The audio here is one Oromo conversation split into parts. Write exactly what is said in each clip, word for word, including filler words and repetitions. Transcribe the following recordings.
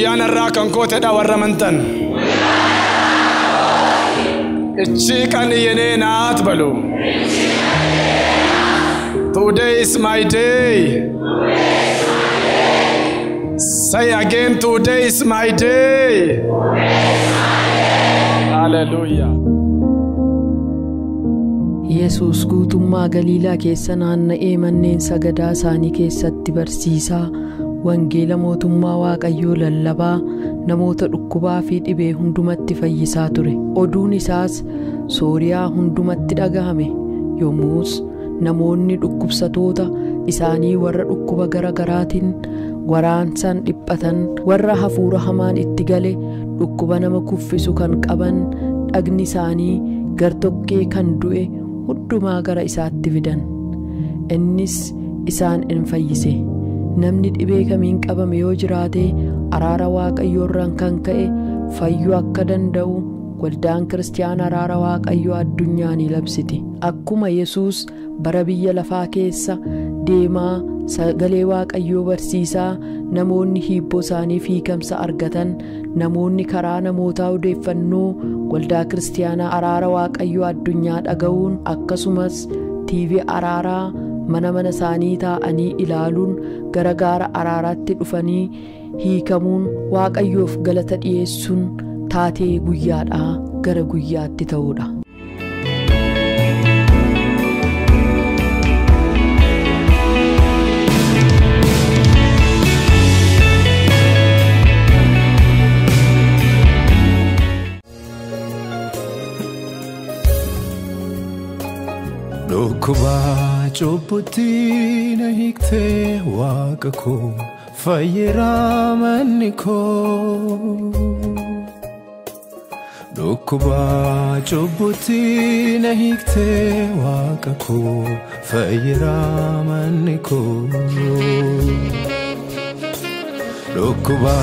Guyyaan irraa kan koote dha warra mantan. Ichi kan yene naat balu. Today is my day. Say again, today is my day. Hallelujah. Yesus guutummaa Galiilaa keessa naanna'ee manneen sagadaa isaanii keessatti barsiisaa wangeela mootummaa Waaqayyoo lallabaa namoota dhukkubaa fi dhibee hundumatti fayyisaa ture. Oduun isaas Sooriyaa hundumatti dhagahame. Yommus namoonni dhukkubsatoota isaanii warra dhukkuba garagaraatiin waraansan dhiphatan warra hafuura hamaan itti gale dhukkuba nama kuffisu kan qaban dhagni isaanii gartokkee kan du'e hundumaa gara isaatti fidan. Innis isaan in fayyise. Namni dhibee kamiin qabame yoo jiraate araara Waaqayyoo irraan kan ka'e fayyuu akka danda'u waldaan Kiristaanaa araara Waaqayyoo addunyaanii labsiti. Akkuma Yesuus bara biyya lafaa keessa deemaa sagalee Waaqayyoo barsiisaa namoonni hibboo isaanii fiikamsa argatan namoonni karaa namootaa odeeffannoo waldaa Kiristaanaa araara Waaqayyoo addunyaa dhaga'uun akkasumas T V araaraa mana mana isaanii taa'anii ilaaluun garagaara araaraatti dhufanii hiikamuun Waaqayyoof galata dhiyeessuun taatee guyyaadhaa gara guyyaatti ta'udha. Dokuba choputi nahi te waqko fayramaniko. Dokuba choputi nahi te waqko fayramaniko. Dokuba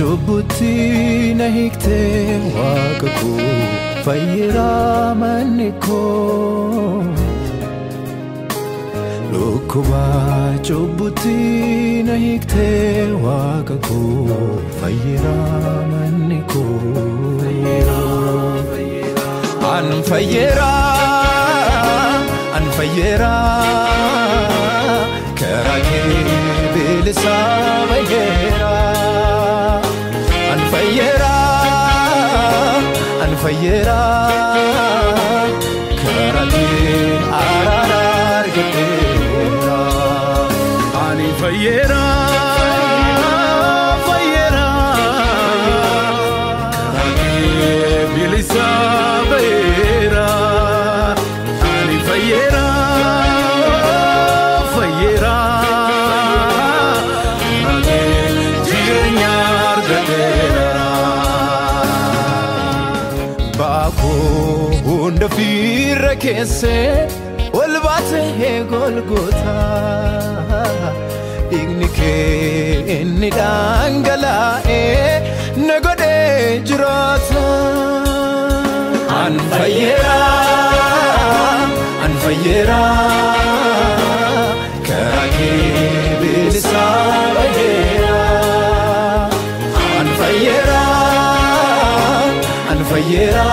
choputi nahi te waqko fayramaniko. Lokuba chobuti nahi te waqko fayramaniko. An fayra an fayra karake bilsa bayra an fayra an fayra karake ararar gate. Fayera, fayera, karake bilisa bayera. Ani fayera, fayera, karake jirnya argatera. Baako hunda fira kese, olbate he Golgotha. Ignike inni dangalae nagode jirata. An fayera, an fayera, karake bilisa bayera. An fayera, an fayera.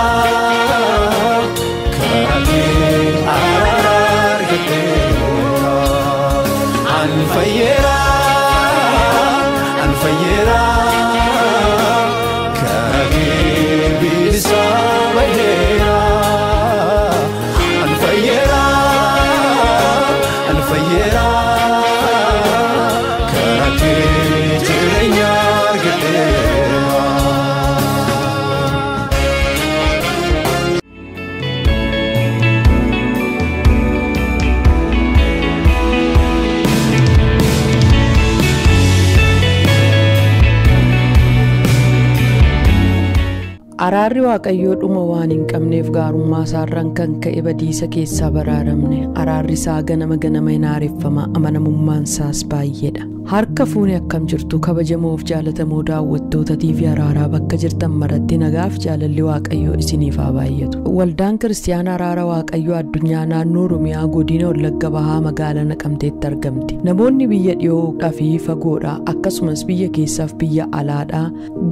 Araarri Waaqayyoo dhuma waan hin qabneef gaarummaa isaarraan kan ka'e badiisa keessaa baraaramne. Araarri isaa ganama ganama hin aareffama. Amanamummaan isaas baay'eedha. harkafuune akkam jirtu kabajamoof jaalatamoo daawwattoota T V Araraa bakka jirtan maratti nagaaf jaalalli waaqayyo isiniif haa baay'atu. Waldaan Kiristaanaa Araraa waaqayyo addunyaa naannoo Oromiyaa godina Wallagga Bahaa magaalaa Naqamteetti argamti. Namoonni biyya dhiyoo fi fagoodhaa akkasumas biyya keessaaf biyya alaadhaa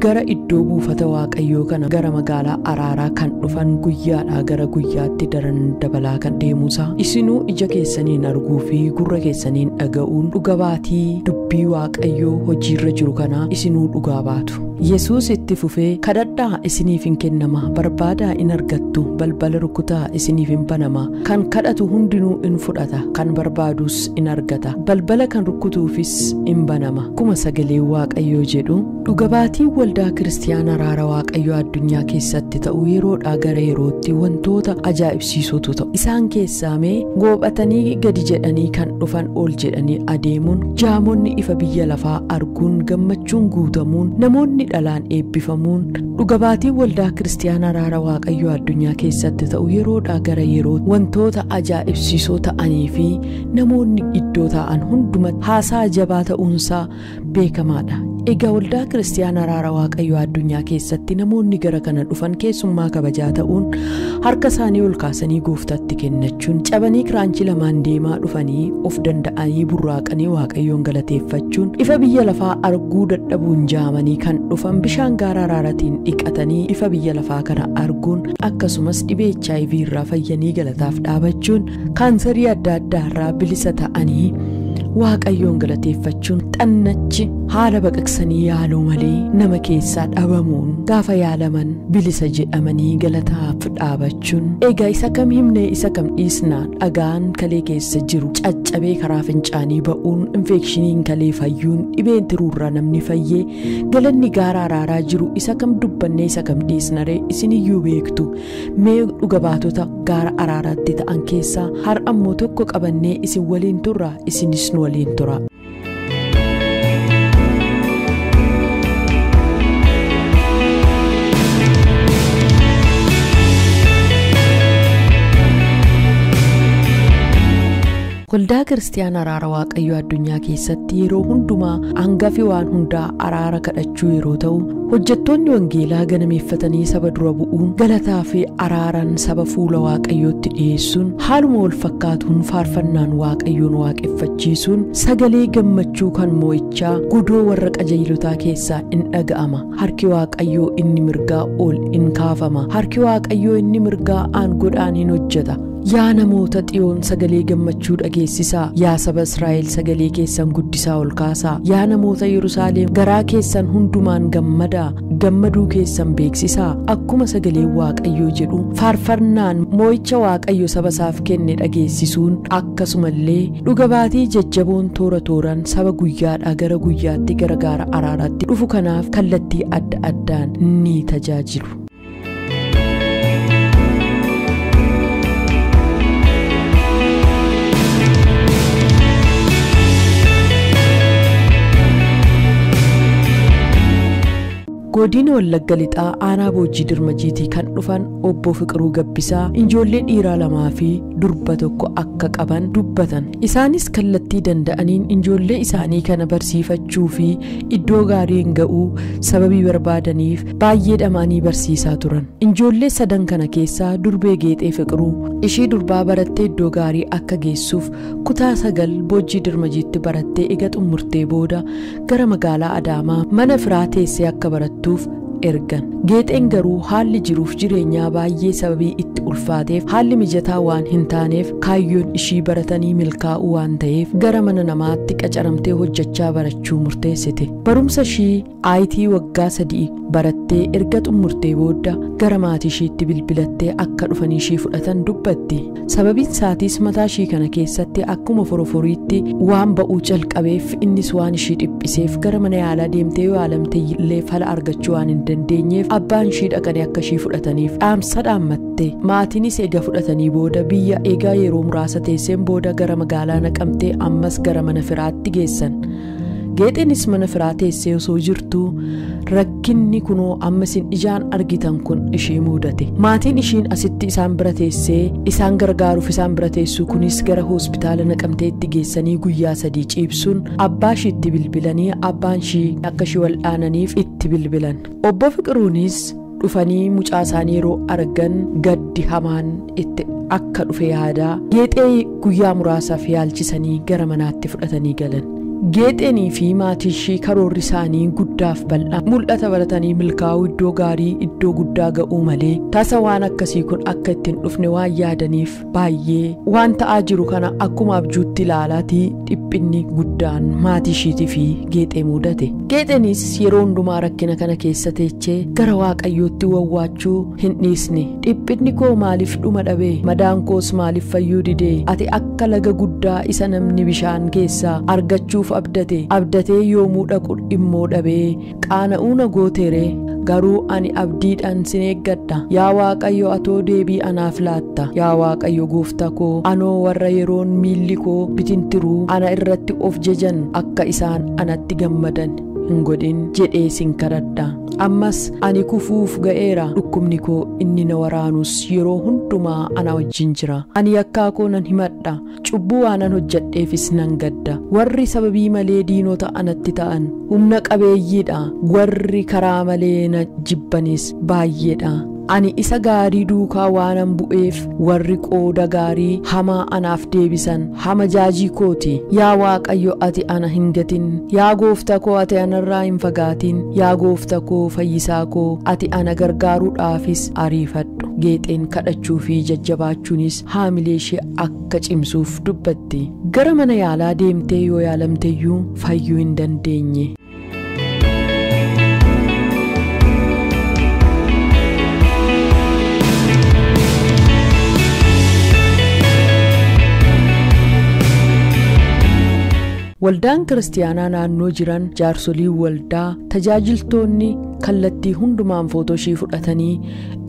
gara iddoo buufata waaqayyo kana gara magaalaa Araraa kan dhufan guyyaadhaa gara guyyaatti daran dabalaa kan deemuusaa. Isinuu ija keessaniin arguu fi gurra keessaniin dhaga'uun dhugabaatii dubbii waaqayyo hojiirra jiru kana isinuu dhugaa baatu. Yesuus itti fufee kadhadhaa isiniif hin kennama, barbaadaa in argattu, balbala rukutaa isiniif hin banama, kan kadhatu hundinuu in fudhata, kan barbaadus in argata, balbala kan rukutuufis in banama. Kuma sagalee waaqayyo jedhu dhugabaatii waldaa Kiristaanaa Araraa waaqayyo addunyaa keessatti ta'u yeroodhaa gara yerootti wantoota ajaa'ibsiisootu ta'u. Isaan keessaamee goobatanii gadi jedhanii kan dhufan ol jedhanii adeemuun jaamonni ifa biyya lafaa arguun gammachuun guutamuun namoonni dhalaan eebbifamuun dhugabaatii waldaa Kiristaanaa Araraa waaqayyo addunyaa keessatti ta'u yeroodhaa gara yerootti wantoota ajaa'ibsiisoo ta'anii fi namoonni iddoo ta'an hundumatti haasaa jabaa ta'uunsaa beekamaadha. Egaa waldaa Kiristaanaa Araraa waaqayyo addunyaa keessatti namoonni gara kana dhufan keessummaa kabajaa ta'uun harka isaanii ol kaasanii gooftatti kennachuun cabanii kiraanchi lamaan deemaa dhufanii of danda'anii burraaqanii waaqayyoon galateeffachuun ifa biyya lafaa arguu dadhabuun jaamanii kan dhufan bishaan gaara araaraatiin dhiqatanii ifa biyya lafaa kana arguun akkasumas dhibee H I V irraa fayyanii galataaf dhaabachuun kaanserii adda addaa irraa bilisa ta'anii waaqayyoon galateeffachuun xannachi haala baqaqsanii yaaluu malee nama keessaa dhabamuun gaafa yaalaman bilisa jedhamanii galataaf dhaabachuun egaa isa kam himne isa kam dhiisna dhagaan kalee keessa jiru caccabee karaa fincaanii ba'uun infeekshiniin kalee fayyuun dhibeen tiruurraa namni fayyee galanni gaara araaraa jiru isa kam dubbannee isa kam dhiisna ree isiniyyuu beektu. Mee dhugabaatota gaara araaraatti ta'an keessaa har'a immoo tokko qabannee isin waliin turra isinis nu waliin tura. Waldaa Kiristaanaa Araraa waaqayyo addunyaa keessatti yeroo hundumaa hangafi waan hundaa araara kadhachuu yeroo ta'u hojjettoonni wangeelaa ganameeffatanii saba dura bu'uun galataa fi araaraan saba fuula waaqayyootti dhiyeessuun haaluma wal fakkaatuun faarfannaan waaqayyoon waaqeffachiisuun sagalee gammachuu kan moo'ichaa godoo warra qajeelotaa keessaa in dhaga'ama. Harki waaqayyoo inni mirgaa ol in kaafama. Harki waaqayyoo inni mirgaa aan godhaaniin hojjeta. Yaa namoota Xiyoon sagalee gammachuu dhageessisaa, yaa saba Israa'el sagalee keessan guddisaa ol kaasaa, yaa namoota Yerusaalem garaa keessan hundumaan gammadaa, gammaduu keessan beeksisaa. Akkuma sagalee waaqayyoo jedhu faarfannaan moo'icha waaqayyo saba isaaf kenne dhageessisuun akkasumallee dhugabaatii jajjaboon toora tooran saba guyyaadhaa gara guyyaatti gara gaara araaraatti dhufu kanaaf kallattii adda addaan ni tajaajilu. Godina Wallagga Lixaa aanaa Boojii Dirmajiitii kan dhufan Obbo Fiqiruu Gabbisaa injoollee dhiiraa lamaa fi durba tokko akka qaban dubbatan. Isaanis kallattii danda'aniin injoollee isaanii kana barsiifachuu fi iddoo gaariin ga'uu sababii barbaadaniif baay'ee dhamaanii barsiisaa turan. Injoollee sadan kana keessaa durbee Geexee Fiqiruu ishee durbaa barattee iddoo gaarii akka geessuuf kutaa sagal Boojii Dirmajiitti barattee ega xumurtee booda gara magaalaa Adaamaa mana Firaa teessee akka barattu ergan. Geexeen garuu haalli jiruuf jireenyaa baay'ee sababii itti ulfaateef haalli mijataa waan hin taaneef kaayyoon ishii baratanii milkaa'uu waan ta'eef gara mana namaatti qacaramtee hojjechaa barachuu murteessite. Barumsa ishii aayitii waggaa sadii barattee erga xumurtee booda gara maatii ishiitti bilbilattee akka dhufanii ishii fudhatan dubbatti. Sababiin isaatis mataa ishii kana keessatti akkuma foroforiitti waan ba'uu calqabeef innis waan ishii dhiphiseef gara mana yaalaa deemtee yoo yaalamte illee fala argachuu waan hin dandeenyeef abbaan ishii dhaqanii akka ishii fudhataniif dhaamsa dhaammatte. Maatiinis eega fudhatanii booda biyya eegaa yeroo muraasa teesseen booda gara magaalaa Naqamtee ammas gara mana Firaatti geessan. geeten ismana firaatee seesoo jirtu rakkinni kunoo ammasin ijaan argitan kun ishii mudate maatiin ishiin asitti isaan bira teessee isaan gargaaruuf isaan bira teessu kunis gara hospitaala naqamteetti geessanii guyyaa sadii ciibsun abbaashii itti bilbilanii abbaanshii akka shi wal aananiif itti bilbilan obbo Fiqiruunis dhufanii mucaa isaanii yeroo argan gaddi hamaan itti akka dhufe yaada geetee guyyaa muraasaaf yaalchisanii gara manaatti fudhatanii galan Geeteenii fi maatii ishii karoorri isaanii guddaaf bal'aa mul'ata baratanii milkaa'uu iddoo gaarii iddoo guddaa ga'uu malee tasa waan akkasii kun akka ittiin dhufne waan yaadaniif baay'ee waan ta'aa jiru kana akkuma abjuutti ilaalaatii dhiphinni guddaan maatii ishiitii fi geetee mudate geeteenis yeroo hundumaa rakkina kana keessa teechee gara waaqayyootti wawwaachuu hin dhiisne dhiphinni koo maaliif dhuma dhabee madaan koos maaliif fayyuu didee ati akka laga guddaa isa namni bishaan keessaa argachuuf abdate abdate yoomuu dhaqu immoo dhabee qaana'uu na gooteere garuu ani abdiidhaan sin eeggadha yaa waaqayyo atoo deebii anaaf laatta yaa waaqayyo gooftaa koo anoo warra yeroon miilli koo bitintiruu ana irratti of jejan akka isaan anatti gammadan Ngodin jedhee sin kadhadha ammas ani kufuuf ga'eera dhukkubni koo inni na waraanus yeroo hundumaa ana wajjin jira ani yakkaa koo nan himadha cubbuu waan an hojjedheefis nan gadda warri sababii malee diinota anatti ta'an humna qabeeyyiidha warri karaa malee na jibbanis baay'eedha Ani isa gaarii duukaa waanan bu'eef warri qooda gaarii hamaa anaaf deebisan hama jaajii kooti yaa waaqayyo ati ana hin gatin yaa gooftaa koo ati anarraa hin fagaatin yaa gooftaa koo fayyisaa koo ati ana gargaaruudhaafis ariifadhu geexeen kadhachuu fi jajjabaachuunis haamilee ishee akka cimsuuf dubbatti gara mana yaalaa deemtee yoo yaalamteeyyuu fayyuu hin dandeenye Waldaan kiristiyaanaa naannoo jiran jaarsolii waldaa tajaajiltoonni kallattii hundumaan footoo ishii fudhatanii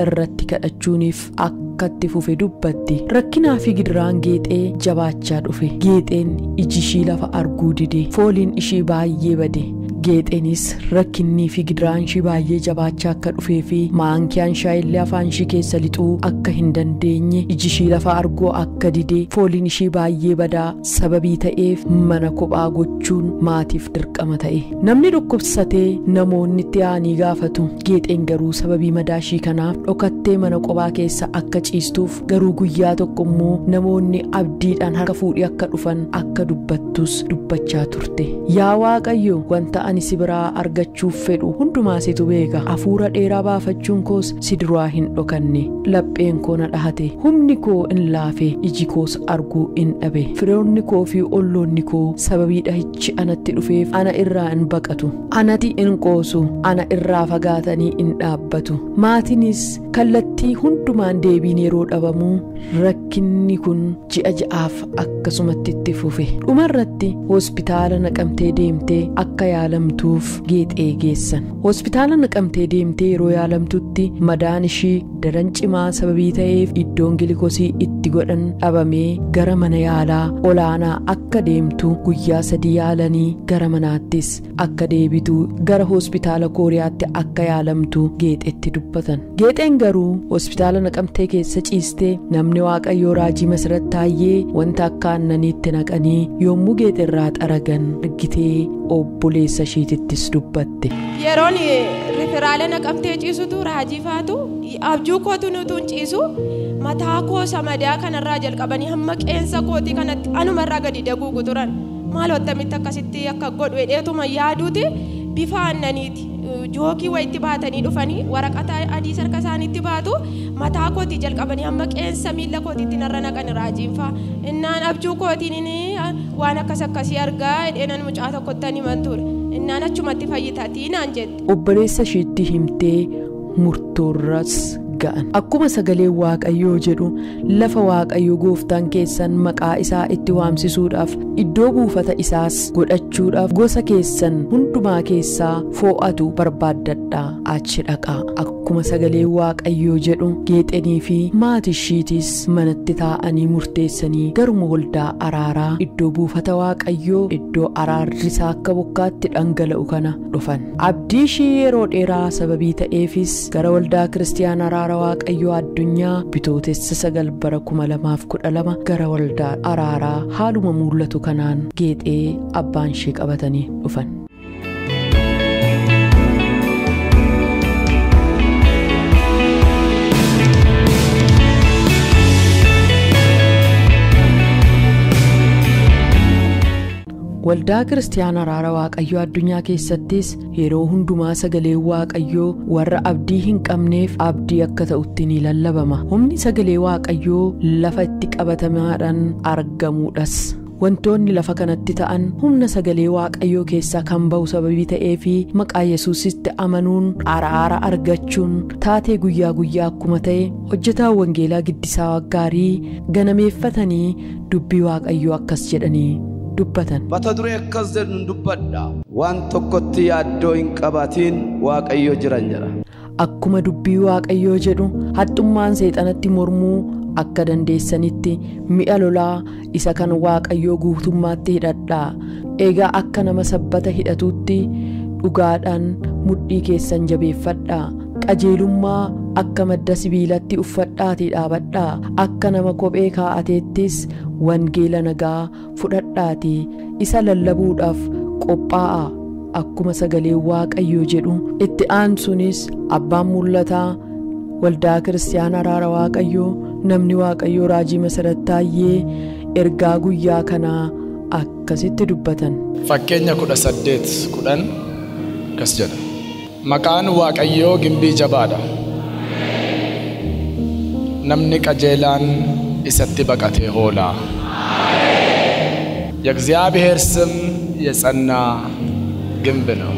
irratti kadhachuuniif akka itti fufe dubbatti rakkinaa fi gidiraan geexee jabaachaa dhufe geexeen iji ishii lafa arguu dide fooliin ishii baay'ee bade geexeenis rakkinnii fi gidiraan ishii baay'ee jabaachaa akka dhufee fi maankiyaan shaayillee afaan ishii keessa lixuu akka hin dandeenye iji ishii lafa arguu akka dide fooliin ishii baay'ee badaa sababii ta'eef mana kophaa gochuun maatiif dirqama ta'e namni dhukkubsatee namoonni ani gaafatu geexeen garuu sababii madaashii kanaaf dhokattee mana qobaa keessa akka ciistuuf garuu guyyaa tokko immoo namoonni abdiidhaan harka fuudhi akka dhufan akka dubbattus dubbachaa turte yaa waaqayyo wanta ani si biraa argachuuf fedhu hundumaa situ beeka afuura dheeraa baafachuun koos si duraa hin dhokanne lapheen koo na dhahate humni koo hin laafe iji koos arguu hin dhabe firoonni koo fi olloonni koo sababii dhahichi anatti dhufeef ana irraa hin baqatu anati hin qoosu ana irraa fagaatanii in dhaabbatu maatiinis kallattii hundumaan deebiin yeroo dhabamuu rakkinni kun ji'a ji'aaf akkasumatti itti fufe dhumarratti hospitaala naqamtee deemtee akka yaalamtuuf geexee geessan hospitaala naqamtee deemtee yeroo yaalamtutti madaan ishii daran cimaa sababii ta'eef iddoon gilikoosii itti godhan dhabamee gara mana yaalaa olaanaa akka deemtu guyyaa sadii yaalanii gara manaattis akka deebitu gara hospitaala kooriyaatti akka yaalamtu geexeetti dubbatan geexeen garuu hospitaala naqamtee keessa ciistee namni waaqayyoo raajii masirratti taayyee wanta akka annaniitti naqanii yommuu geexerraa xaragan argitee obboleessa ishiitittis dubbatte yeroon riferaala naqamtee ciisutu raajii faatu abjuu kootu nutuun ciisu mataa koo samadaa kanarraa jalqabanii hamma qeensa kootii kanatti anumarraa gadi daguugu turan maaloottamitti akkasitti akka godhee dheetuma yaaduuti bifa annaniiti jooki waytti baatanii dhufanii waraqata adii sarka isaaniitti baatu mataa kooti jalqabanii amma qeensa miilla kootiitti narra naqan raajiinfa innaan abjuu kootiin waan akkas akkasii argaa edheenan mucaa tokkottanii mantuure innaan achumatti fayyitaatii naan jette obboleessa ishiitti himtee murtoorras ga'an akkuma sagalee waaqayyoo jedhu lafa waaqayyoo gooftaan keessan maqaa isaa itti waamsisuudhaaf iddoo buufata isaas godhachuudhaaf gosa keessan hundumaa keessaa foo'atu barbaadadha dha achi dhaka akkuma sagalee waaqayyoo jedhu geexenii fi maatishiitis manatti ta'anii murteessanii garuma holdaa araaraa iddoo buufata waaqayyoo iddoo araarri akka bokkaatti dhangala'u kana dhufan abdii shi yeroo dheeraa sababii ta'eefis gara holdaa Kiristiyan araara waaqayyoo addunyaa bitootessa sagal bara kuma lamaa fi kudha lama gara holdaa araaraa haaluma mul'atu kanaan geexee abbaan shi qabatanii dhufan Waldaa Kiristiyan araara waaqayyoo addunyaa keessattis yeroo hundumaa sagalee waaqayyoo warra abdii hin qabneef abdii akka ta'utti ni lallabama. Humni sagalee waaqayyoo lafa itti qabatamaadhaan argamuudhas. Wantoonni lafa kanatti ta'an humna sagalee waaqayyoo keessaa kan ba'u sababii ta'eefi maqaa Yesuusitti amanuun araara argachuun taatee guyyaa guyyaa akkuma ta'e hojjetaa wangeelaa giddisaa gaarii ganameeffatanii dubbii waaqayyoo akkas jedhanii dubbatan. Bata duree akkas jedhu dubbadha. Waan tokkotti yaaddoo hin qabaatiin waaqayyoo jiran jira. Akkuma dubbii waaqayyoo jedhu haxxummaan seexanatti mormuu akka dandeessanitti mi'a lolaa isa kan waaqayyoo guutummaatti hidhadha. Egaa akka nama sabbata hidhatutti dhugaadhaan mudhii keessan jabeeffadha. Qajeelummaa akka madda sibiilatti uffadhaatii dhaabadha. Akka nama kophee kaa'ateettis wangeela nagaa fudhadhaatii isa lallabuudhaaf qophaa'a. Akkuma sagalee waaqayyoo jedhu itti aansuunis abbaan mul'ataa waldaa Kiristiyan araara waaqayyoo namni waaqayyoo raajii masarattaayyee ergaa guyyaa kanaa akkasitti dubbatan. Fakkeenya kudha saddeet kudhan kas jedha. Maqaan waaqayyoo gimbii jabaadha. Namni qajeelaan isatti baqatee hoolaa. የእግዚአብሔር ስም የጸና ግንብ ነው.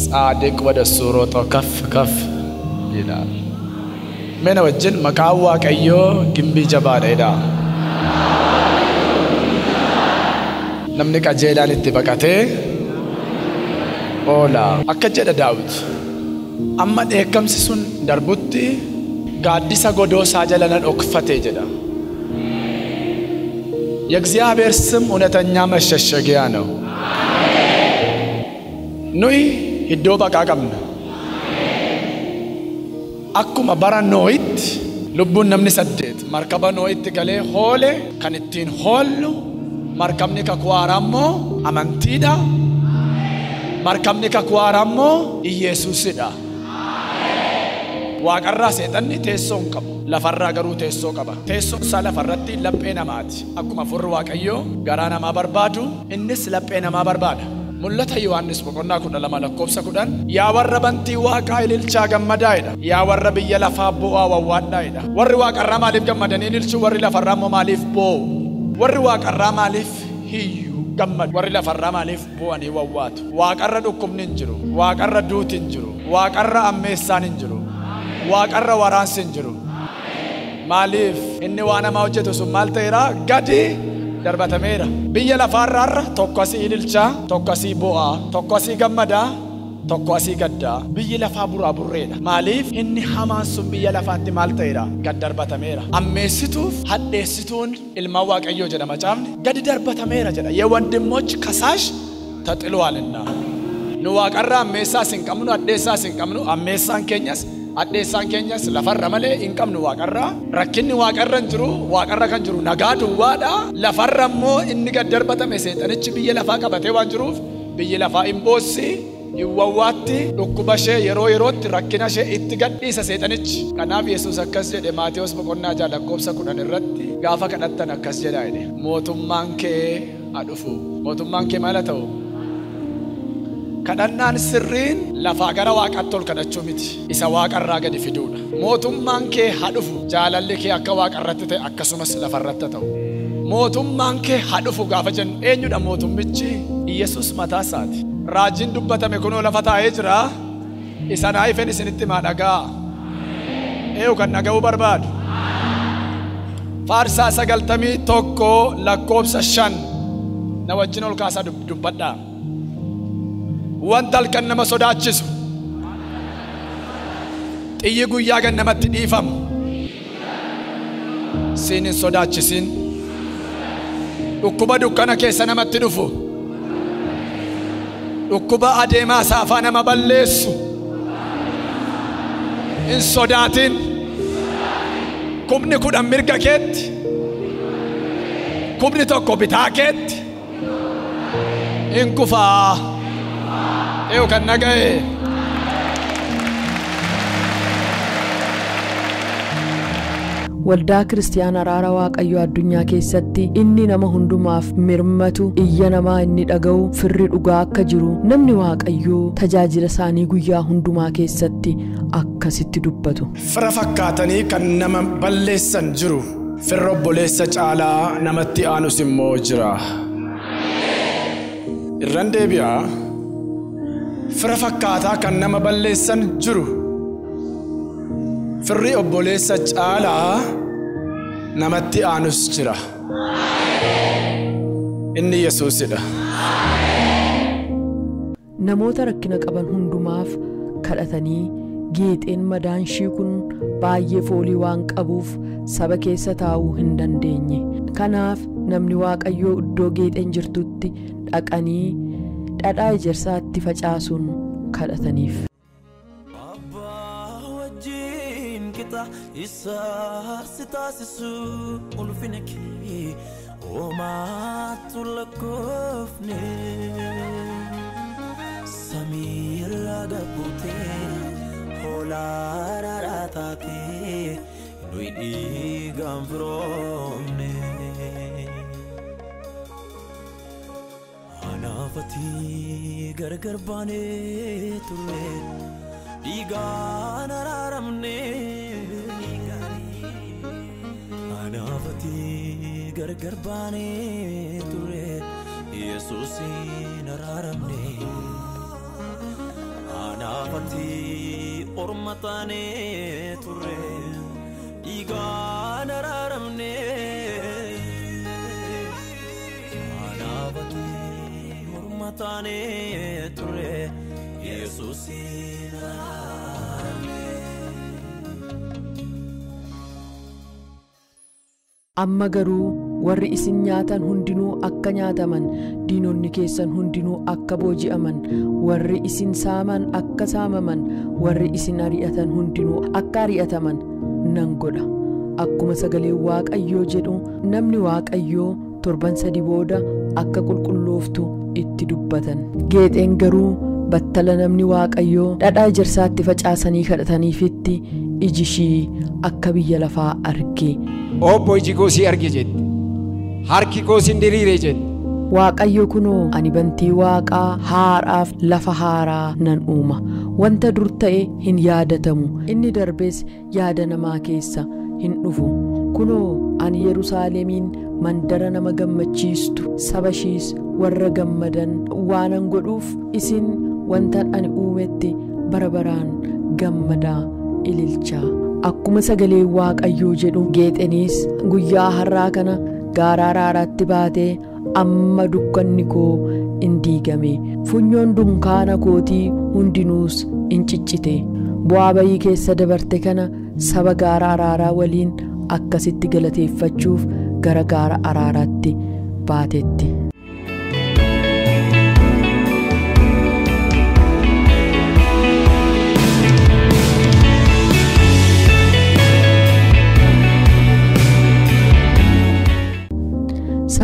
ጻድቅ ወደ እርሱ ሮጦ ከፍ ከፍ ይላል. Mana wajjin maqaa waaqayyoo gimbii jabaadha. Namni qajeelaan itti baqatee oola. Akka jedha Daawit. Amma dheekkamsi sun darbutti gaaddisa godoosaa jala nan dhokfatee jedha. የእግዚአብሔር ስም እውነተኛ መሸሸጊያ ነው. ኑይ iddoo baqaa qabna. Akkuma bara Nohitti lubbuun namni saddeet markaba Nohitti galee hoole kan ittiin hoollu markabni kakwaaraammoo amantiidha. Markabni kakwaaraammoo Yesuusidha. Waaqarraa seexanni teessoo hin qabu. Lafarraa garuu teessoo qaba. Teessoon isaa lafarratti laphee namaati. Akkuma furri waaqayyoo garaa namaa barbaadu innis laphee namaa barbaada. Mul'ata Yohaannis boqonnaa kudha lama lakkoofsa kudhan yaa warra bantii waaqaa ililchaa gammadaa'edha. Yaa warra biyya lafaa bu'aa wawwaadhaa'edha. Warri waaqarraa maaliif gammadanii ililchu? Warri lafarraa immoo maaliif boo'u? Warri waaqarraa maaliif hiyyuu gammadu? Warri lafarraa maaliif bu'anii wawwaatu? Waaqarra dhukkubni hin jiru. Waaqarra duuti hin jiru. Waaqarra ammeessaan hin jiru. Waaqarra waraansi hin jiru. Maaliif inni waan namaa hojjetu sun maal ta'eera? Gadi darbatameera. Biyya lafaarraa tokko asii ililchaa, tokko asii bu'aa, tokko asii gammadaa, tokko asii gaddaa. Biyyi lafaa buraa burreedha. Maaliif inni hamaan sun biyya lafaatti maal ta'eera? Gad darbatameera. Ammeessituuf hadheessituun ilma waaqayyoo jedhama caamni. Gadi darbatameera jedha. Yee wandimmoch kasaash taxiluu alinna. Nu waaqarraa ammeessaas hin qabnu, hadheessaas hin qabnu, ammeessaan keenyas addeessaan keenyas lafarra malee hin qabnu waaqarra. Rakkinni waaqarra hin jiru. Waaqarra kan jiru nagaa duwwaadha. Lafarra immoo inni gad darbatame seexanichi biyya lafaa qabatee waan jiruuf biyyi lafaa hin boossi, hin wawwaatti. Dhukkuba ishee yeroo yerootti rakkina ishee itti gad dhiisa seexanichi. Kanaaf Yesuus akkas jedhe Maatewos boqonnaa jaha lakkoofsa kudhan irratti gaafa kadhattan akkas jedha jedhe. Mootummaan kee haa dhufu. Mootummaan kee maal haa ta'u? Kadhannaan sirriin lafaa gara waaqaatti ol kadhachuu miti. Isa waaqarraa gadi fiduudha. Mootummaan kee haa dhufu. Jaalalli kee akka waaqarratti ta'e akkasumas lafarratti ta'u. Mootummaan kee haa dhufu gaafa jennu eenyudha mootummichi? Yesuus mataa isaati. Raajiin dubbatame kunoo lafa taa'ee jira. Isa naa'ifen isinitti maa dhagaa. Eeyu kan dhaga'uu barbaadu. Faarsaa sagaltamii tokko lakkoobsa shan na wajjin ol kaasaa dubbadhaa. wanta nama sodaachisu xiyyi guyyaa kan namatti dhiifamu sinin sodaachisin dhukkuba dukkana keessa namatti dhufu dhukkuba adeema saafaa nama balleessu in sodaatin kumni kudhan mirga keetti kumni tokko bitaa keetti in kufaa eo kan naga'e waldaa Kiristaanaa Araara Waaqayyoo addunyaa keessatti inni nama hundumaaf mirmatu iyya nama inni dhaga'u firri dhugaa akka jiru namni Waaqayyoo tajaajila saanii guyyaa hundumaa keessatti akkasitti dubbatu. Fira fakkaatanii kan nama balleessan jiru firra obboleessa caalaa namatti aanus immoo jira. Irraan deebi'aa fira fakkaataa kan nama balleessan jiru. Firri obboleessa caalaa namatti aanus jira. Inni Yesuusidha. Namoota rakkina qaban hundumaaf kadhatanii geexeen madaan shii kun baay'ee foolii waan qabuuf saba keessa taa'uu hin dandeenye. Kanaaf namni Waaqayyoo iddoo geexeen jirtutti dhaqanii dhadhaa ijarsaatti facaasuun kadhataniif. Isa sitasisu ulfineki oma tulakofne samira dabute holaratate duidi gamfromne anafati gargarbane tule digana ramne Anavati gargarbane ture Yesusi nararamne Anavati ormatane ture Iga nararamne Anavati ormatane ture Yesusi nararamne Amma garuu warri isin nyaatan hundinuu akka nyaataman diinonni keessan hundinuu akka booji'aman warri isin saaman akka saamaman warri isin ari'atan hundinuu akka ari'ataman nan godha akkuma sagalee Waaqayyoo jedhu namni Waaqayyoo torban sadii booda akka qulqullooftu itti dubbatan geexeen garuu battala namni Waaqayyoo dhadhaa ijarsaatti facaasanii kadhataniifitti ijishii akka biyya lafaa arge Obbo iji goosii arge jedhe harki goosiin diriire jedhe Waaqayyo kunoo ani bantii Waaqaa haaraaf lafa haaraa nan uuma wanta dur ta'e hin yaadatamu inni darbees yaada namaa keessa hin dhufu kunoo ani Yerusaalemiin mandara nama gammachiistu saba ishees warra gammadan waanan godhuuf isin wanta ani uumetti barabaraan gammadaa ililchaa Akkuma sagalee Waaqayyoo jedhu geexeenis guyyaa har'aa kana gaara araaraatti baatee amma dukkanni koo hin diigame funyoon dunkaana kootii hundinuus hin ciccite bu'aa bayii keessa dabarte kana saba gaara araaraa waliin akkasitti galateeffachuuf gara gaara araaraatti baatetti.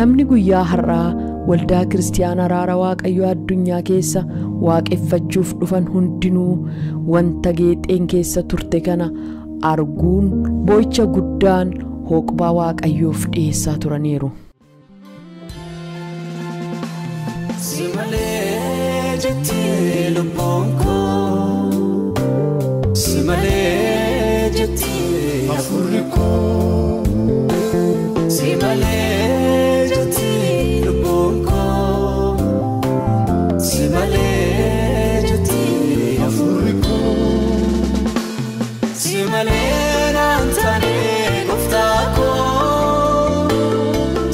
Namni guyyaa har'aa waldaa Kiristaanaa Araara Waaqayyoo addunyaa keessa waaqeffachuuf dhufan hundinuu wanta geexeen keessa turte kana arguun boo'icha guddaan hoqbaa Waaqayyoof dhiyeessaa turaniiru.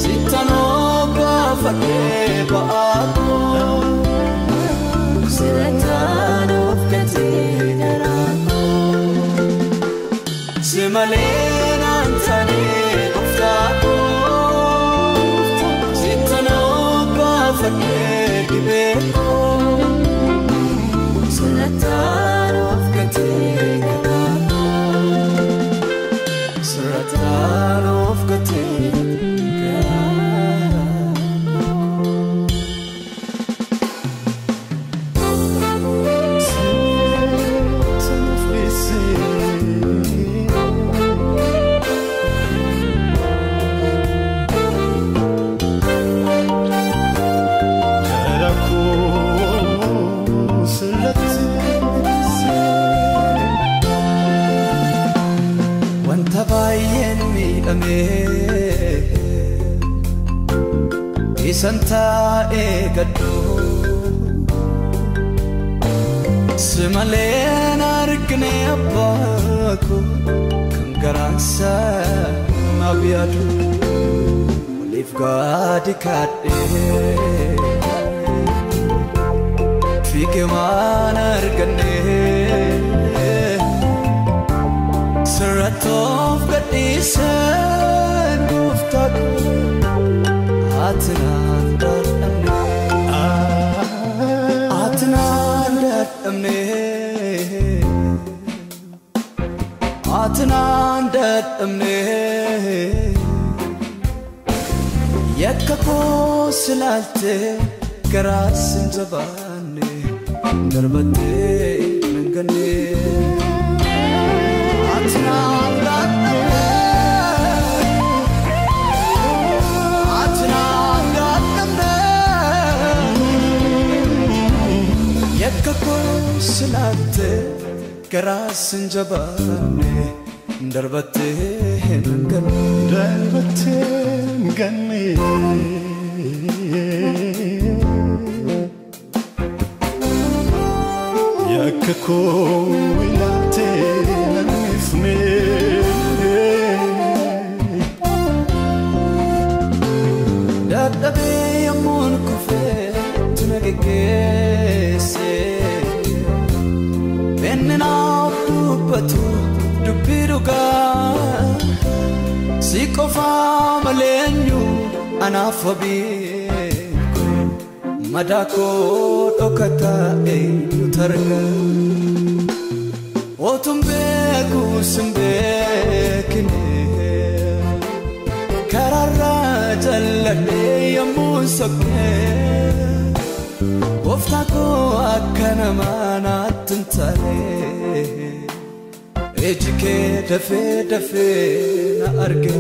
Sitano kwa fake kwa ako سكيك بيكون صرت أعرف كتير صرت أعرف كتير Isanta eegadu simaleen arkne abbaku kangaransa mabiyadu leave God kadde fikeman arkne saratof gadisa guftadu atnan dar amne atnan dar amne atnan dar amne yakko silalte karasin zabane darbate mangane atnan silate karasin jabane darbate hingan darbate ganne yakko wilate nanifne dadabe amun kufe tunagekese patu dubiruga sikofa malenyu anafabi madako dokata entarga otumbe kusumbe kine karara jallade yamusakke oftako akanamana tantare ejke dafe dafe na arge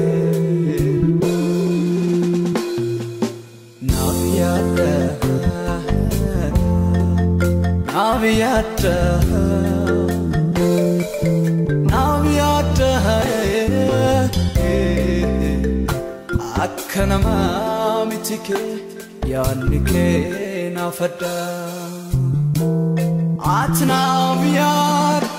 naviyata naviyata naviyata akkanama mitike yanike nafada atna naviyata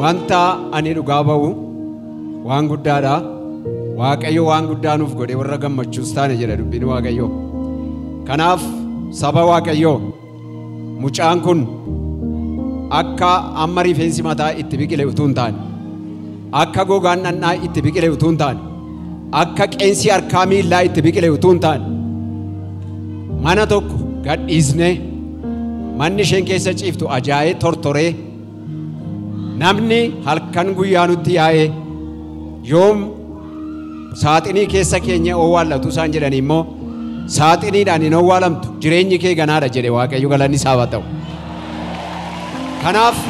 Wanta ani dhugaa ba'u waan guddaadha. Waaqayyo waan guddaanuuf godhe warra gammachuus taane jedha dubbiin Waaqayyo. Kanaaf saba Waaqayyo mucaan kun akka amma rifeensi mataa itti biqile utuu hin taane, akka gogaan dhannaa itti biqile utuu hin taane, akka qeensi harkaa miillaa itti biqile utuu hin taane, mana tokko gadhiisne manni isheen keessa ciiftu ajaa'ee tortoree namni halkan guyyaa nutti yaa'ee yoom saaxinii keessa keenya owwaallatu isaan jedhan immoo saaxiniidhaan hin owwaalamtu jireenyi kee ganaadha jedhe Waaqayyo galanni isaaf ta'u. Kanaaf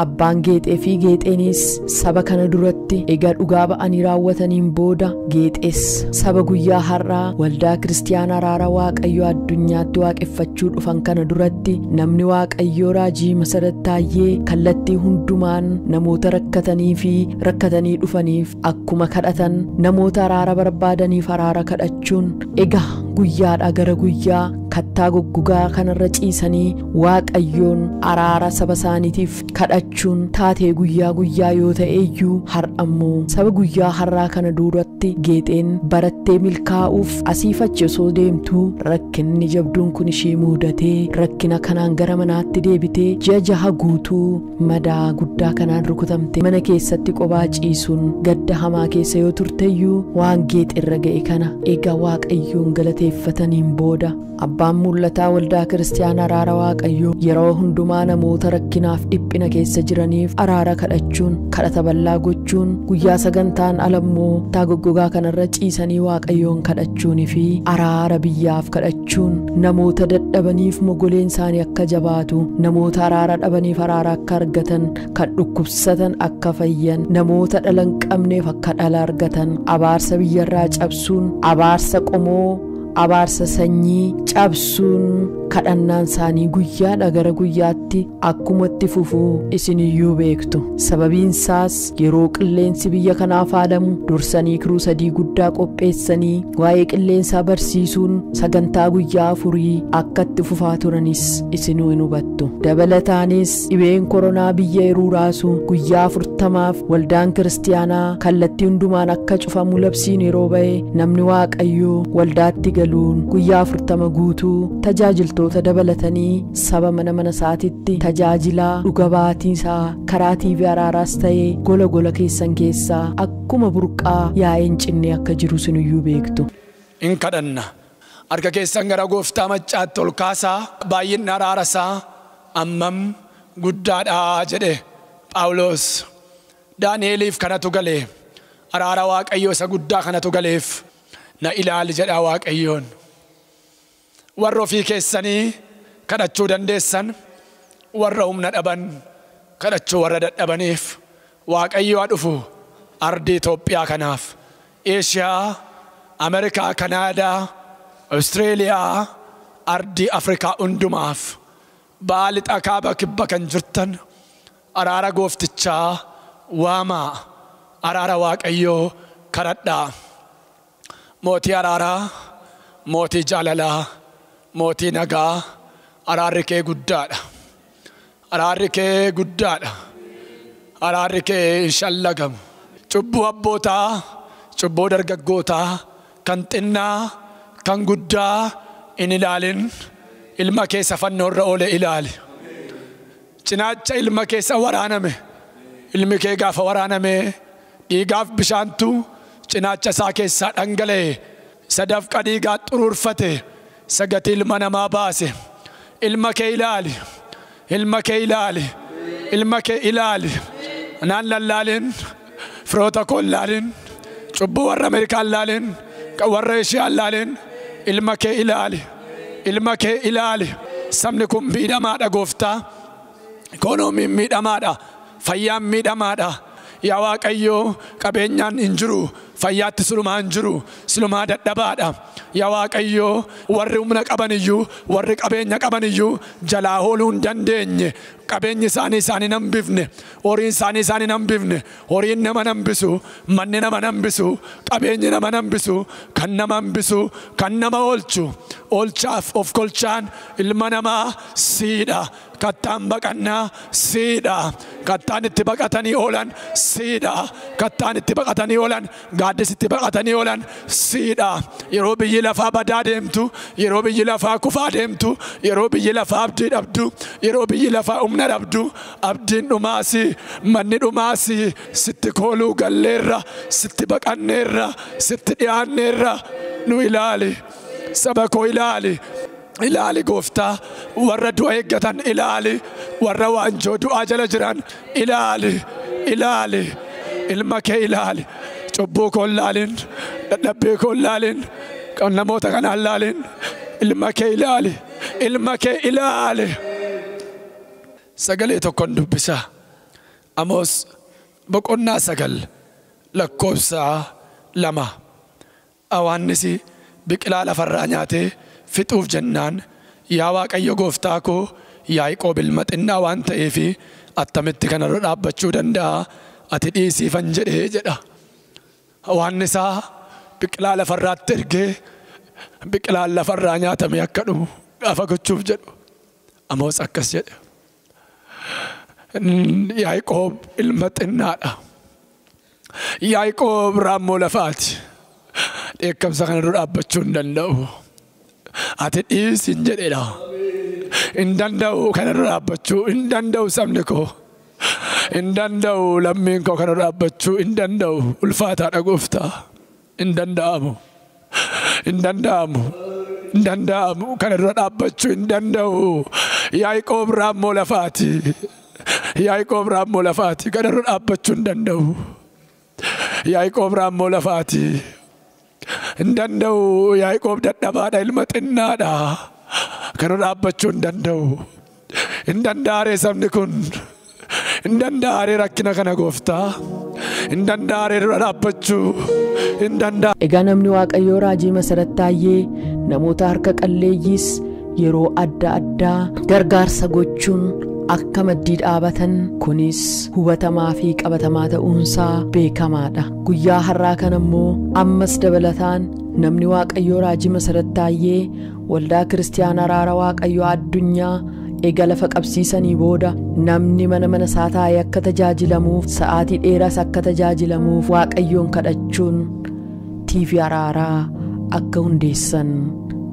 abbaan geexee fi geexeenis saba kana duratti egaa dhugaa ba'anii raawwataniin booda geexees saba guyyaa har'aa waldaa Kiristaanaa Araara Waaqayyoo addunyaatti waaqeffachuu dhufan kana duratti namni Waaqayyoo raajii masadattaayyee kallattii hundumaan namoota rakkatanii fi rakkatanii dhufaniif akkuma kadhatan namoota araara barbaadaniif araara kadhachuun egaa guyyaadha gara guyyaa kattaa guggugaa kanarra ciisanii Waaqayyoon araara saba isaaniitiif kadhachuun taatee guyyaa guyyaa yoo ta'e iyyuu har'ammoo saba guyyaa har'aa kana duratti keessatti geeteen barattee milkaa'uuf asiifachesoo deemtu rakkinni jabduun kun ishee muudatee rakkina kanaan gara manaatti deebitee jaja haguutuu madaa guddaa kanaan rukutamte mana keessatti qobaa ciisuun gadda hamaa keessa yoo turteyyuu waan geet irra ga'e kana eega waaqayyoon galateeffataniin booda abbaan mul'ataa waldaa kiristaanaa araara waaqayyoo yeroo hundumaa namoota rakkinaaf dhiphina keessa jiraniif araara kadhachuun kadhata ballaa gochuun guyyaa sagantaan alammoo taagoggogaa kanarra ciisanii waaqayyoon kadhachuunii fi araara biyyaaf kadhachuun namoota dadhabaniif mogoleen isaanii akka jabaatu namoota araara dhabaniif araara akka argatan kan dhukkubsatan akka fayyan namoota dhalan qabneef akka dhala argatan abaarsa biyyarraa cabsuun abaarsa qomoo abaarsa sanyii cabsuun kadhannaan isaanii guyyaadha gara guyyaatti akkuma itti fufuu isiniyyuu beektu. Sababiin isaas yeroo qilleensi biyya kanaaf haadamu dursanii kiruu sadii guddaa qopheessanii waa'ee qilleensaa barsiisuun sagantaa guyyaa afurii akka itti fufaa turanis isinuu hin hubattu. Dabalataanis dhibeen koronaa biyya yeroo raasu guyyaa afurtamaaf waldaan kiristaanaa kallattii hundumaan akka cufamu labsiin yeroo ba'e namni waaqayyoo waldaatti galuun guyyaa afurtama guutuu tajaajiltu. Toota dabalatanii saba mana mana saatiitti tajaajilaa dhugabaatiin isaa karaa T V Araaraas ta'ee gola gola keessan keessaa akkuma burqaa yaa'een cinne akka jiru siniyyuu beektu. In kadhanna harka keessan gara gooftaa maccaatti ol kaasaa baay'inni araarasaa ammam guddaadha jedhe Phaawulos Daani'eliif kanatu galee araara waaqayyoo isa guddaa kanatu galeef na ilaali jedha waaqayyoon. Warra ofii keessanii kadhachuu dandeessan warra humna dhaban kadhachuu warra dadhabaniif waaqayyo haa dhufu ardii Itoophiyaa kanaaf Eeshiyaa, Ameerikaa, Kanaadaa, Awustreeliyaa, ardii Afrikaa hundumaaf baalixa kaaba kibba kan jirtan araara gooftichaa waamaa araara waaqayyoo kadhadhaa. Mootii araaraa, mootii jaalalaa. Mootii nagaa araarri kee guddaadha. Araarri kee guddaadha. Araarri kee hin shallagamu. Cubbuu abbootaa, cubbuu dargaggootaa, kan xinnaa, kan guddaa hin ilaalin ilma keessa fannoorra oole ilaali. Cinaacha ilma keessa waraaname, ilmi kee gaafa waraaname dhiigaaf bishaantu cinaacha isaa keessaa dhangala'e sadafqa dhiigaa xuruurfate. Sagati ilma namaa baase ilma kee ilaali ilma kee ilaali ilma kee ilaali anaan lallaalin firoota koo laalin cubbuu warra Ameerikaa laalin warra Eeshiyaa laalin ilma kee ilaali ilma kee ilaali. Sabni kun miidhamaadha gooftaa, ikoonomiin miidhamaadha, fayyaan miidhamaadha. Yaa Waaqayyoo qabeenyaan hin jiru. Fayyaatti silumaa hin jiru. Silumaa dadhabaadha. Yaa Waaqayyoo warri humna qaban iyyuu warri qabeenya qaban iyyuu jalaa hooluu hin dandeenye. Qabeenyi isaanii isaanii hin hambifne. Horiin isaanii isaanii hin hambifne. Horiin nama nambisu. Manni nama nambisu. Qabeenyi nama nambisu. Kan nama hambisu. Kan nama oolchu. Oolchaaf of kolchaan ilma namaa siidha. Kattaan baqannaa siidha. Kattaan itti baqatanii oolan siidha. Kattaan itti baqatanii oolan gaaddisitti baqatanii oolan siidha. Yeroo biyyi lafaa badaa deemtu, yeroo biyyi lafaa kufaa deemtu, yeroo biyyi lafaa abdii dhabdu, yeroo biyyi lafaa humna dhabdu, abdiin dhumaasi, manni dhumaasi, sitti kooluu galleerra, sitti baqanneerra, sitti dhiyaanneerra nu ilaali. Saba koo ilaali. Ilaali gooftaa, warra du'a eeggatan ilaali, warra waanjoo du'aa jala jiran ilaali, ilaali, ilma kee ilaali. Cubbuu koo ilaalin, dadhabbii koo ilaalin, namoota kanaa ilaalin, ilma kee ilaali, ilma kee ilaali. Sagalee tokkoon dubbisaa, Amoos boqonnaa sagal lakkoofsaa lama. Awaannis biqilaa lafarraa nyaatee fixuuf jennaan yaa waaqayyo gooftaa koo Yaaqoob ilma xinnaa waan ta'eef attamitti kanarra dhaabbachuu danda'a ati dhiisiifan jedhee jedha. Hawaannisaa biqilaa lafarraatti ergee biqilaan lafarraa nyaatame akka dhumu gaafa gochuuf jedhu Amoos akkas jedhe. Yaaqoob ilma xinnaadha. Yaaqoob raammoo lafaati. Eekamsa kana dura abbachuun danda'u. Ati dhiisin jedheedha. Hin danda'u kana dura abbachuu, hin danda'u sabni koo. Hin danda'u lammiin koo kana dura abbachuu, hin danda'u ulfaataadha gooftaa. Hin danda'amu. Hin danda'amu. Hin danda'amu kana dura abbachuu hin danda'u. Yaaqoob raammoo lafaati. Yaaqoob raammoo lafaati kana dura abbachuu hin danda'u. Yaaqoob raammoo lafaati. Hin danda'u Yaaqoob dadhabaadha ilma xinnaadha. Kana dura abbachuu hin danda'u. Hin danda'are sabni kun. Hin danda'are rakkina kana gooftaa. Hin danda'are dura abbachuu. Hin danda'a. Egaa namni waaqayyoo raajii masarattaayyee namoota harka qalleeyyiis yeroo adda addaa gargaarsa gochuun akka maddii dhaabatan kunis hubatamaa fi qabatamaa ta'uunsaa beekamaadha. Guyyaa har'aa kana immoo ammas dabalataan namni waaqayyoo raajii masarattaayyee waldaa Kiristaanaa Araara waaqayyoo addunyaa eegala faqabsiisanii booda namni mana mana saataa akka tajaajilamuuf sa'aatii dheeraas akka tajaajilamuuf waaqayyoon kadhachuun T V Araaraa akka hundeessan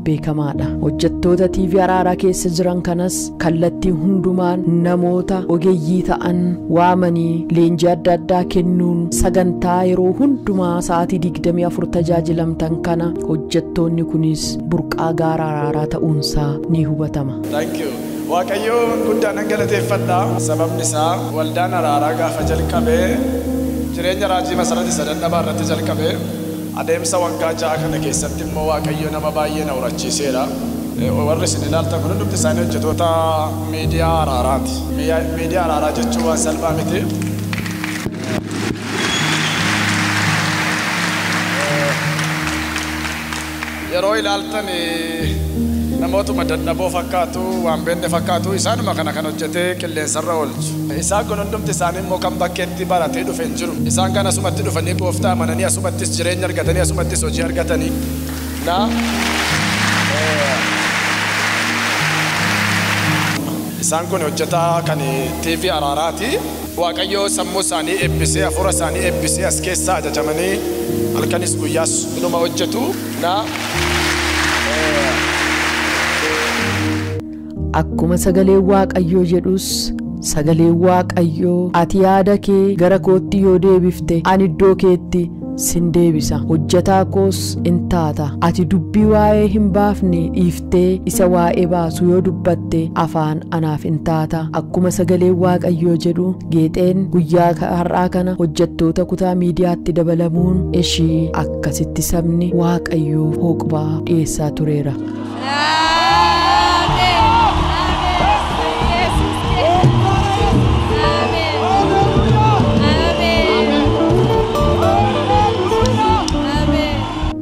beekamaadha. Hojjettoota T V Araaraa keessa jiran kanas kallattii hundumaan namoota ogeeyyii ta'an waamanii leenjii adda addaa kennuun sagantaa yeroo hundumaa sa'aatii digdamii afur tajaajilamtan kana hojjettoonni kunis burqaa gaara Araaraa ta'uunsaa ni hubatama. Thank you. Waaqayyoon guddaan galateeffadha. Sababni isaa waldaan Araaraa gaafa jalqabee jireenya raajii masarratti sadaffaa irratti jalqabee adeemsa waggaa ja'a kana keessatti immoo waaqayyo nama baay'ee na urachiiseera. Warri isin ilaaltan kun hundumti isaanii hojjettoota miidiyaa Araaraati. Miidiyaa Araaraa jechuun waan salphaa miti. Yeroo ilaaltan namootuma dadhaboo fakkaatu waan beenne fakkaatu isaanuma kana kan hojjetee qilleensarra oolchu. Isaan kun hundumti isaanii immoo kan bakkeetti baratee dhufeen jiru. Isaan kan asumatti dhufanii gooftaa amananii asumattis jireenya argatanii asumattis hojii argatanii. Isaan kun hojjetaa kan T V Araaraati. Waaqayyoo sammuu isaanii eebbisee hafuura isaanii eebbisee as keessa ajajamanii halkanis guyyaas inuma hojjetu. Akkuma sagalee waaqayyoo jedhus sagalee waaqayyoo ati yaada kee gara kootti yoo deebifte ani iddoo keetti sin deebisa. Hojjetaa koos hin taata. Ati dubbii waa'ee hin baafne dhiiftee isa waa'ee baasu yoo dubbatte afaan anaaf hin taata. Akkuma sagalee waaqayyoo jedhu geexeen guyyaa har'aa kana hojjettoota kutaa miidiyaatti dabalamuun ishii akkasitti sabni waaqayyoo hoqbaa dhiyeessaa tureera.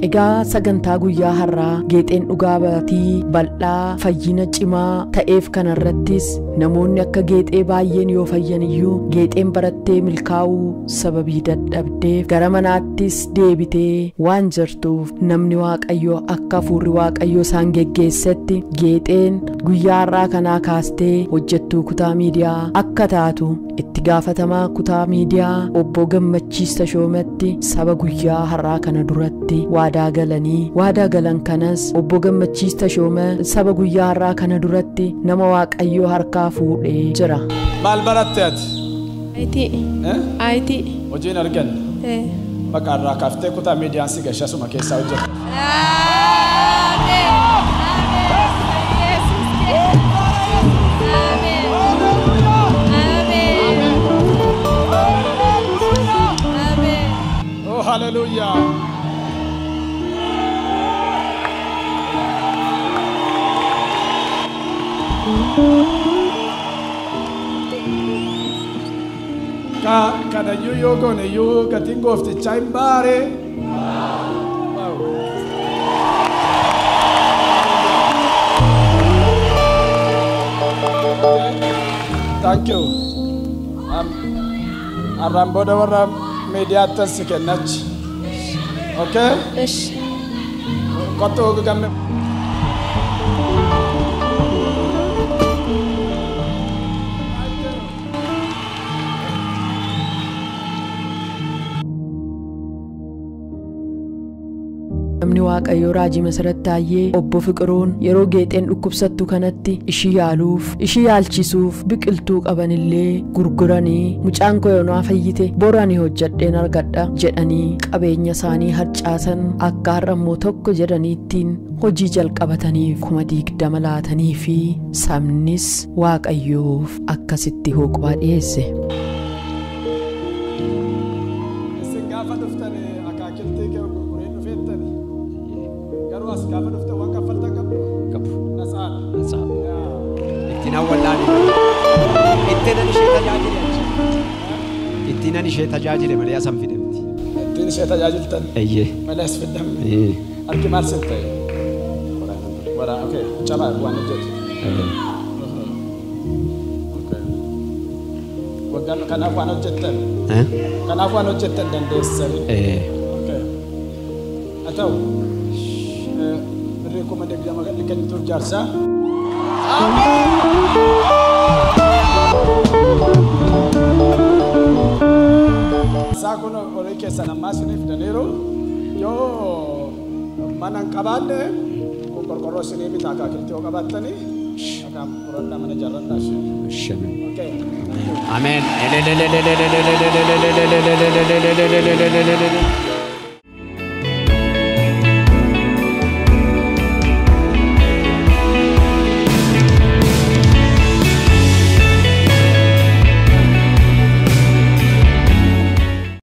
Egaa sagantaa guyyaa har'aa geexeen dhugaa baatii bal'aa fayyina cimaa ta'eef kanarrattis namoonni akka geexee baay'een yoo fayyaniyyuu geexeen barattee milkaa'uu sababii dadhabdeef gara manaattis deebitee waan jirtuuf namni waaqayyoo akka hafuurri waaqayyoo isaan geggeessetti geexeen guyyaa har'aa kanaa kaastee hojjettuu kutaa miidiyaa akka taatu itti gaafatamaa kutaa miidiyaa Obbo Gammachiis Tashoometti saba guyyaa har'aa kana duratti waadee. Waadaa galan kanas Obbo Gammachiis Tashoomee saba guyyaa har'aa kana duratti nama waaqayyoo harkaa fuudhee jira. Maal baratte ati? Ayitii. Ayitii. Hojiin arganna. Bakka irraa kaaftee kutaa miidiyaan si gashe asuma keessaa hojjeta. Oh hallelujah. Kana yu yogo ne yu katingo of the chime bare. Thank you. Arambo da waram mediata sikenach. Okay? Yes. Koto gamme. namni waaqayyo raajii masarat taayee obbo Fiqiruun yeroo geexeen dhukkubsattu kanatti ishii yaaluuf ishii yaalchisuuf biqiltuu qabanillee gurguranii mucaan koo yoonaa fayyite borani hojjedheen argadha jedhanii qabeenya isaanii harcaasan akka har'ammoo tokko jedhaniittiin hojii jalqabatanii kuma digdama laatanii fi samnis waaqayyoof akkasitti hooqaa dhiyeesse. इतना निशेष ताज़ाज़ी ले मलिया संफिदे में थी इतनी निशेष ताज़ाज़ी तन ये मलिया संफिदे में ये आपके मार्च से तय वाला ओके चला बुआने जो ओके वो गानों कनाफानो चेतन हैं कनाफानो चेतन दंडेस सही ओके अताओ रिकमेंडेड जामा के लिए किन्तु जार्सा Sakuno orike sana masini fitanero yo manang kabande kukorkoro sini bita kakiti okabatani akam koranda mana jalan nasi. Okay. Amen.